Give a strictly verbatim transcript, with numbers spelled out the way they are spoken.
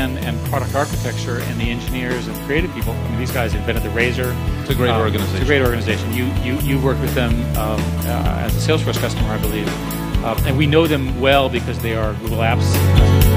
And product architecture and the engineers and creative people. I mean, these guys invented the Razr. It's a great um, organization. It's a great organization. You you you worked with them um, uh, as a Salesforce customer, I believe, uh, and we know them well because they are Google Apps.